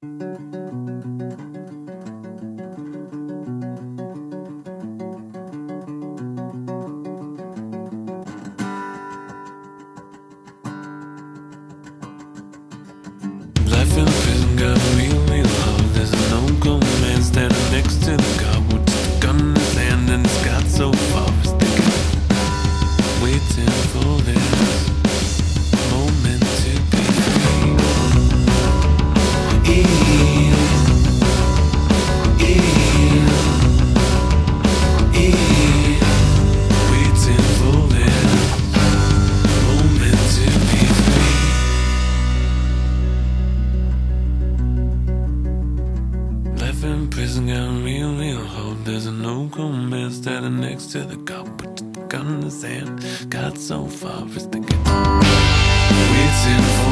Life and finger, really love. There's an old gold man standing next to the car with a gun in his hand, and it's got so far. It's thinking, waiting for this. In prison got real, real hard. There's an old grown man standing next to the cop with the gun in his hand. Got so far, it's thinking, waiting for